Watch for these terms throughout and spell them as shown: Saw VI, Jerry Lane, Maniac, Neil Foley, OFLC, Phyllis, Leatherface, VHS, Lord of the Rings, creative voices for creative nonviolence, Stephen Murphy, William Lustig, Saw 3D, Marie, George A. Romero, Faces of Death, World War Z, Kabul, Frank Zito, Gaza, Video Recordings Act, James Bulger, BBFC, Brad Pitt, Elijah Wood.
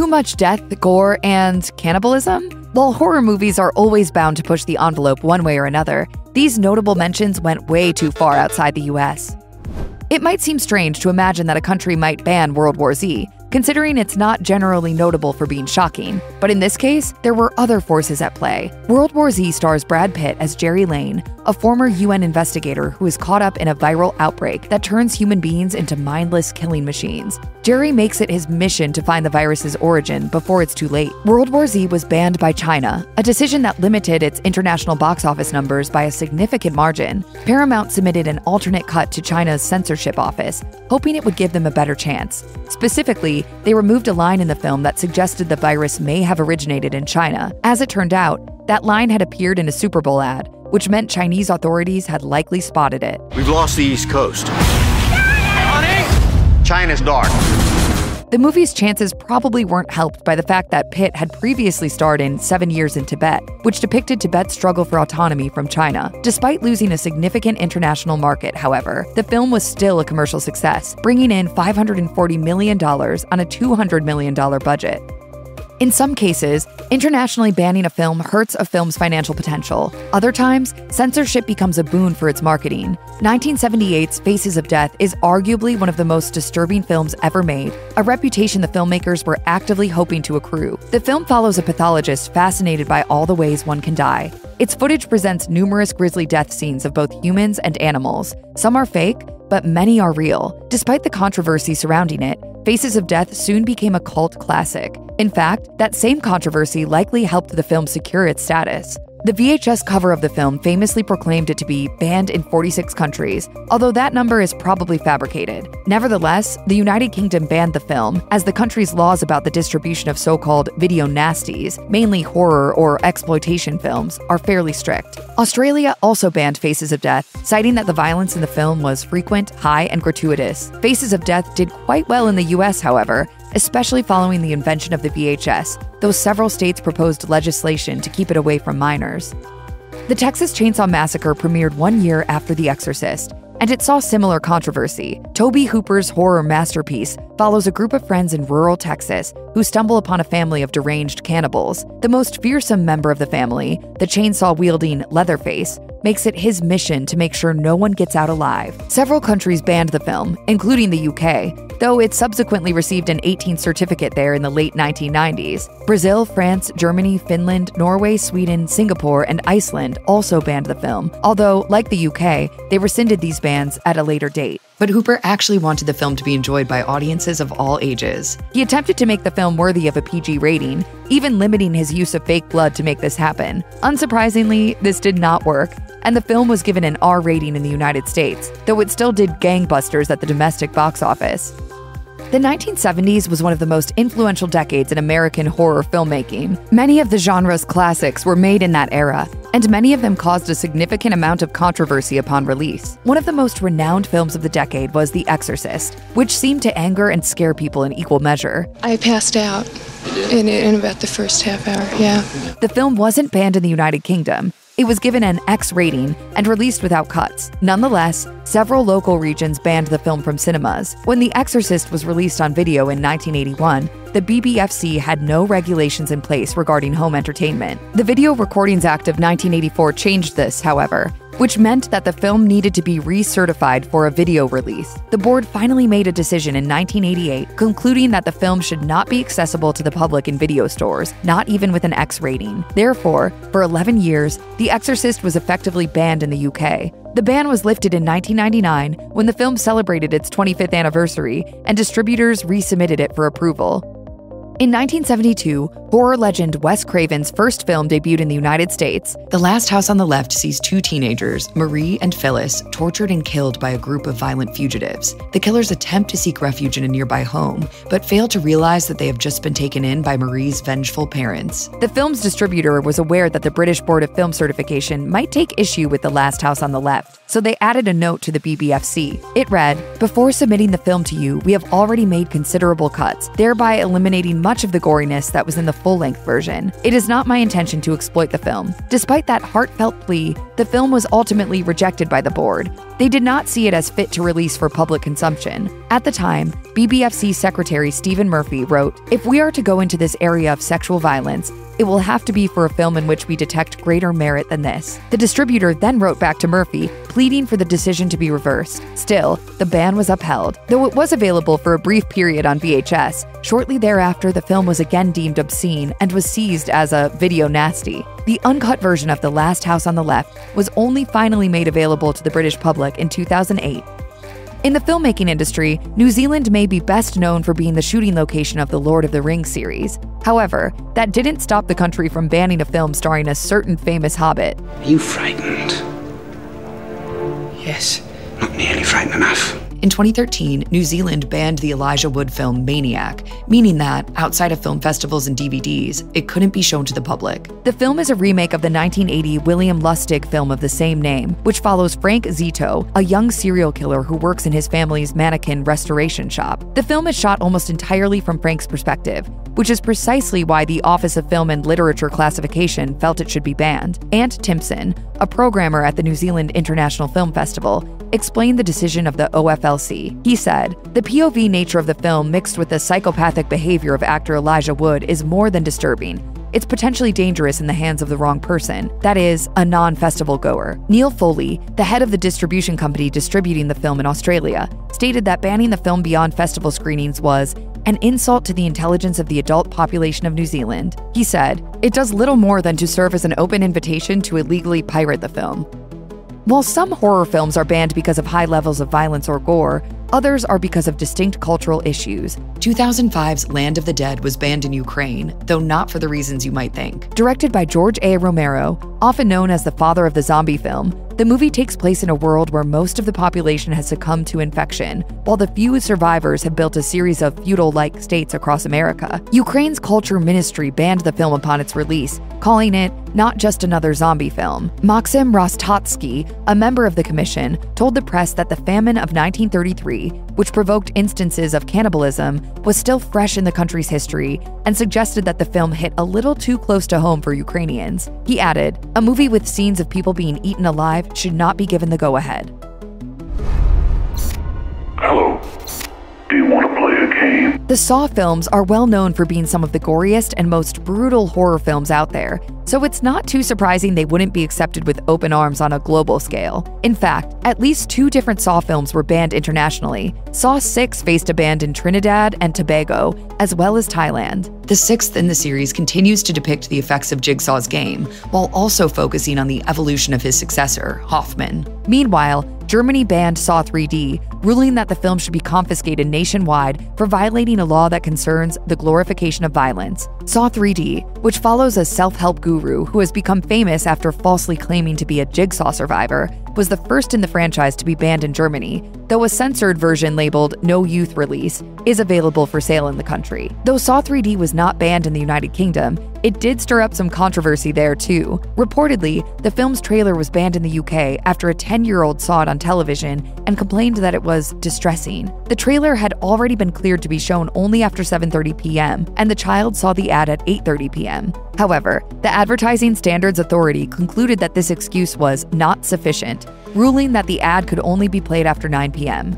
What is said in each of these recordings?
too much death, gore, and cannibalism? While horror movies are always bound to push the envelope one way or another, these notable mentions went way too far outside the US. It might seem strange to imagine that a country might ban World War Z, considering it's not generally notable for being shocking, but in this case, there were other forces at play. World War Z stars Brad Pitt as Jerry Lane, a former UN investigator who is caught up in a viral outbreak that turns human beings into mindless killing machines. Jerry makes it his mission to find the virus's origin before it's too late. World War Z was banned by China, a decision that limited its international box office numbers by a significant margin. Paramount submitted an alternate cut to China's censorship office, hoping it would give them a better chance. Specifically, they removed a line in the film that suggested the virus may have originated in China. As it turned out, that line had appeared in a Super Bowl ad, which meant Chinese authorities had likely spotted it. We've lost the East Coast. Honey! China's dark. The movie's chances probably weren't helped by the fact that Pitt had previously starred in 7 Years in Tibet, which depicted Tibet's struggle for autonomy from China. Despite losing a significant international market, however, the film was still a commercial success, bringing in $540 million on a $200 million budget. In some cases, internationally banning a film hurts a film's financial potential. Other times, censorship becomes a boon for its marketing. 1978's Faces of Death is arguably one of the most disturbing films ever made, a reputation the filmmakers were actively hoping to accrue. The film follows a pathologist fascinated by all the ways one can die. Its footage presents numerous grisly death scenes of both humans and animals. Some are fake, but many are real. Despite the controversy surrounding it, Faces of Death soon became a cult classic. In fact, that same controversy likely helped the film secure its status. The VHS cover of the film famously proclaimed it to be banned in 46 countries, although that number is probably fabricated. Nevertheless, the United Kingdom banned the film, as the country's laws about the distribution of so-called video nasties, mainly horror or exploitation films, are fairly strict. Australia also banned Faces of Death, citing that the violence in the film was frequent, high, and gratuitous. Faces of Death did quite well in the US, however, especially following the invention of the VHS, though several states proposed legislation to keep it away from minors. The Texas Chainsaw Massacre premiered 1 year after The Exorcist, and it saw similar controversy. Tobe Hooper's horror masterpiece follows a group of friends in rural Texas who stumble upon a family of deranged cannibals. The most fearsome member of the family, the chainsaw-wielding Leatherface, makes it his mission to make sure no one gets out alive. Several countries banned the film, including the UK, though it subsequently received an 18 certificate there in the late 1990s. Brazil, France, Germany, Finland, Norway, Sweden, Singapore, and Iceland also banned the film, although, like the UK, they rescinded these bans at a later date. But Hooper actually wanted the film to be enjoyed by audiences of all ages. He attempted to make the film worthy of a PG rating, even limiting his use of fake blood to make this happen. Unsurprisingly, this did not work, and the film was given an R rating in the United States, though it still did gangbusters at the domestic box office. The 1970s was one of the most influential decades in American horror filmmaking. Many of the genre's classics were made in that era, and many of them caused a significant amount of controversy upon release. One of the most renowned films of the decade was The Exorcist, which seemed to anger and scare people in equal measure. I passed out in about the first half hour, yeah. The film wasn't banned in the United Kingdom. It was given an X rating and released without cuts. Nonetheless, several local regions banned the film from cinemas. When The Exorcist was released on video in 1981, the BBFC had no regulations in place regarding home entertainment. The Video Recordings Act of 1984 changed this, however, which meant that the film needed to be recertified for a video release. The board finally made a decision in 1988, concluding that the film should not be accessible to the public in video stores, not even with an X rating. Therefore, for 11 years, The Exorcist was effectively banned in the UK. The ban was lifted in 1999 when the film celebrated its 25th anniversary and distributors resubmitted it for approval. In 1972, horror legend Wes Craven's first film debuted in the United States. The Last House on the Left sees two teenagers, Marie and Phyllis, tortured and killed by a group of violent fugitives. The killers attempt to seek refuge in a nearby home, but fail to realize that they have just been taken in by Marie's vengeful parents. The film's distributor was aware that the British Board of Film Certification might take issue with The Last House on the Left, so they added a note to the BBFC. It read, "Before submitting the film to you, we have already made considerable cuts, thereby eliminating much of the goriness that was in the full-length version. It is not my intention to exploit the film." Despite that heartfelt plea, the film was ultimately rejected by the board. They did not see it as fit to release for public consumption. At the time, BBFC Secretary Stephen Murphy wrote, "If we are to go into this area of sexual violence, it will have to be for a film in which we detect greater merit than this." The distributor then wrote back to Murphy, pleading for the decision to be reversed. Still, the ban was upheld. Though it was available for a brief period on VHS, shortly thereafter the film was again deemed obscene and was seized as a video nasty. The uncut version of The Last House on the Left was only finally made available to the British public in 2008. In the filmmaking industry, New Zealand may be best known for being the shooting location of the Lord of the Rings series. However, that didn't stop the country from banning a film starring a certain famous hobbit. Are you frightened? Yes, not nearly frightened enough. In 2013, New Zealand banned the Elijah Wood film Maniac, meaning that, outside of film festivals and DVDs, it couldn't be shown to the public. The film is a remake of the 1980 William Lustig film of the same name, which follows Frank Zito, a young serial killer who works in his family's mannequin restoration shop. The film is shot almost entirely from Frank's perspective, which is precisely why the Office of Film and Literature Classification felt it should be banned. Ant Timpson, a programmer at the New Zealand International Film Festival, explained the decision of the OFLC. He said, "The POV nature of the film mixed with the psychopathic behavior of actor Elijah Wood is more than disturbing. It's potentially dangerous in the hands of the wrong person, that is, a non-festival goer." Neil Foley, the head of the distribution company distributing the film in Australia, stated that banning the film beyond festival screenings was an insult to the intelligence of the adult population of New Zealand. He said, "It does little more than to serve as an open invitation to illegally pirate the film." While some horror films are banned because of high levels of violence or gore, others are because of distinct cultural issues. 2005's Land of the Dead was banned in Ukraine, though not for the reasons you might think. Directed by George A. Romero, often known as the father of the zombie film, the movie takes place in a world where most of the population has succumbed to infection, while the few survivors have built a series of feudal-like states across America. Ukraine's culture ministry banned the film upon its release, calling it not just another zombie film. Maksim Rostotsky, a member of the commission, told the press that the famine of 1933, which provoked instances of cannibalism, was still fresh in the country's history and suggested that the film hit a little too close to home for Ukrainians. He added, "A movie with scenes of people being eaten alive should not be given the go-ahead." Hello. Do you want to play a game? The Saw films are well known for being some of the goriest and most brutal horror films out there, so it's not too surprising they wouldn't be accepted with open arms on a global scale. In fact, at least 2 different Saw films were banned internationally. Saw 6 faced a ban in Trinidad and Tobago, as well as Thailand. The 6th in the series continues to depict the effects of Jigsaw's game, while also focusing on the evolution of his successor, Hoffman. Meanwhile, Germany banned Saw 3D, ruling that the film should be confiscated nationwide for violating a law that concerns the glorification of violence. Saw 3D, which follows a self-help guru who has become famous after falsely claiming to be a Jigsaw survivor, was the first in the franchise to be banned in Germany, though a censored version labeled "No Youth Release" is available for sale in the country. Though Saw 3D was not banned in the United Kingdom, it did stir up some controversy there too. Reportedly, the film's trailer was banned in the UK after a 10-year-old saw it on television and complained that it was distressing. The trailer had already been cleared to be shown only after 7:30 p.m., and the child saw the ad at 8:30 p.m. However, the Advertising Standards Authority concluded that this excuse was not sufficient, ruling that the ad could only be played after 9 p.m.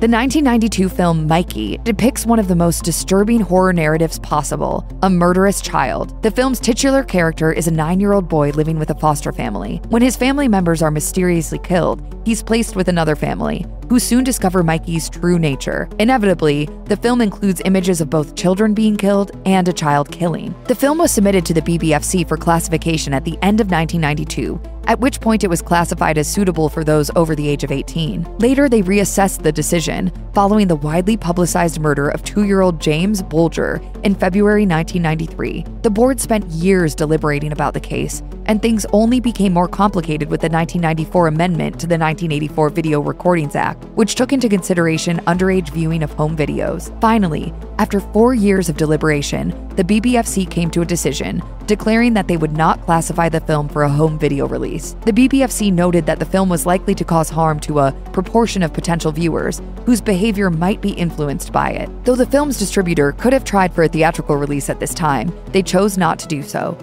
The 1992 film Mikey depicts one of the most disturbing horror narratives possible, a murderous child. The film's titular character is a 9-year-old boy living with a foster family. When his family members are mysteriously killed, he's placed with another family, who soon discover Mikey's true nature. Inevitably, the film includes images of both children being killed and a child killing. The film was submitted to the BBFC for classification at the end of 1992, at which point it was classified as suitable for those over the age of 18. Later, they reassessed the decision, following the widely publicized murder of 2-year-old James Bulger in February 1993. The board spent years deliberating about the case, and things only became more complicated with the 1994 amendment to the 1984 Video Recordings Act, which took into consideration underage viewing of home videos. Finally, after 4 years of deliberation, the BBFC came to a decision, declaring that they would not classify the film for a home video release. The BBFC noted that the film was likely to cause harm to a proportion of potential viewers whose behavior might be influenced by it. Though the film's distributor could have tried for a theatrical release at this time, they chose not to do so.